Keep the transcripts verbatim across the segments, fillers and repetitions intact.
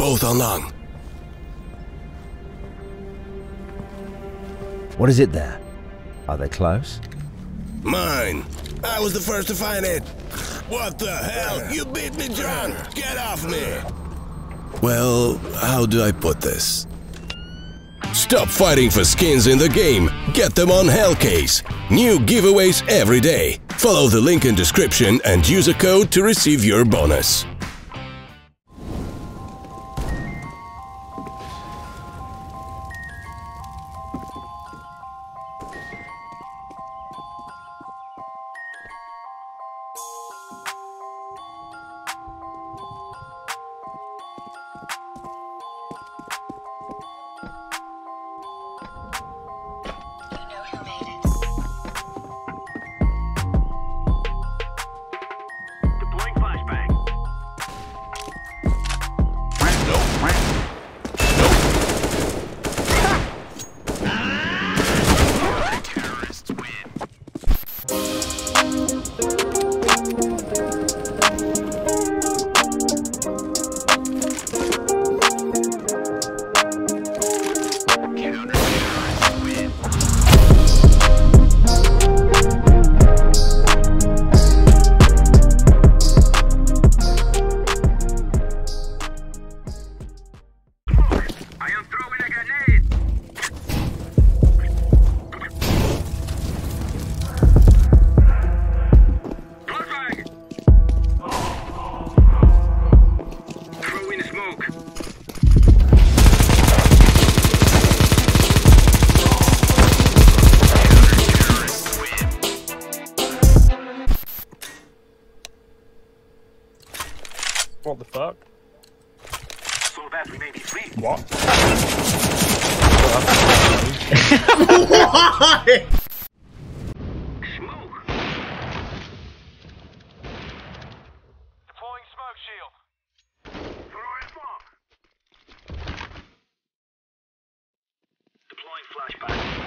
Both online. What is it there? Are they close? Mine. I was the first to find it. What the hell? You beat me drunk. Get off me. Well, how do I put this? Stop fighting for skins in the game. Get them on Hellcase. New giveaways every day. Follow the link in description and use a code to receive your bonus. What the fuck? So that we may be free. What? Why? Smoke. Deploying smoke shield. Throwing bomb. Deploying flashback.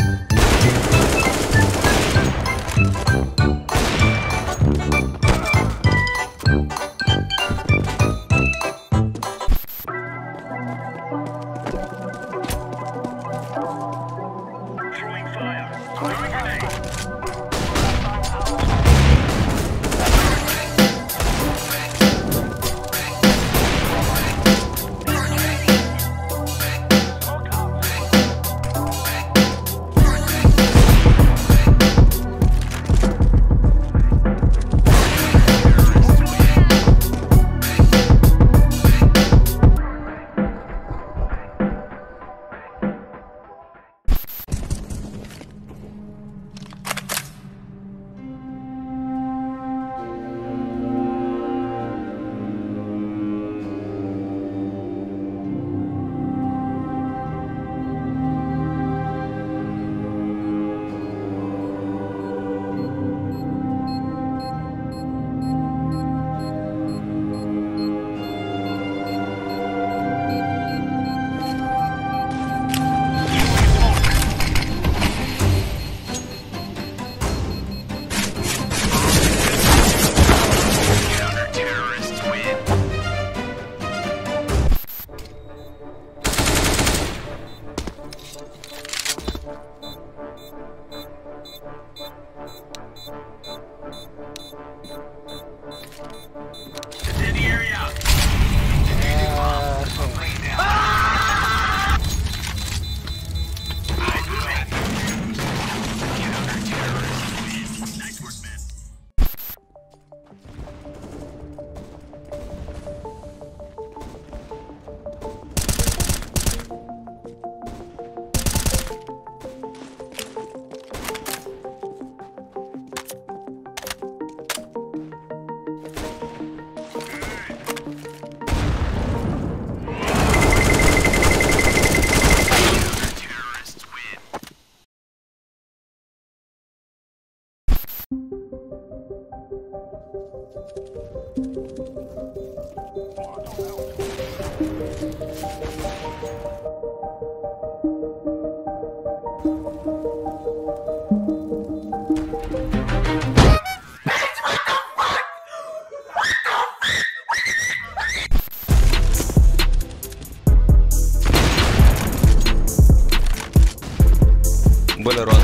Boiler on.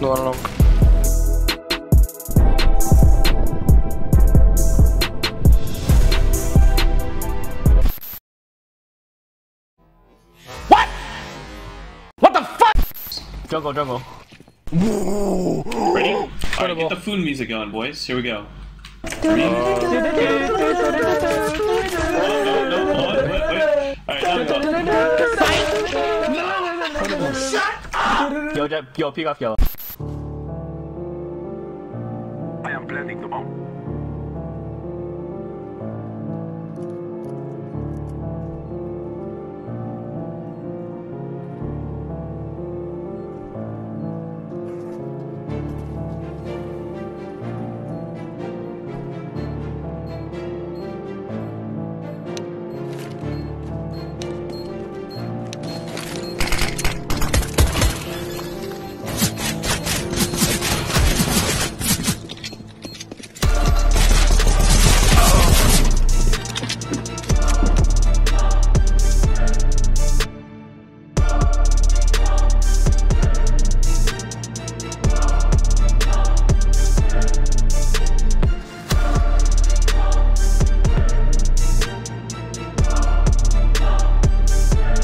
No one long. What? What the fuck? Jungle, jungle. Whoa. Ready? Alright, get the food music on, boys. Here we go. Oh. No, no, no, hold on, wait, wait. Alright, now we go. Fight! No, shut up! Yo, yo, peek off, yo. I am planning to bomb.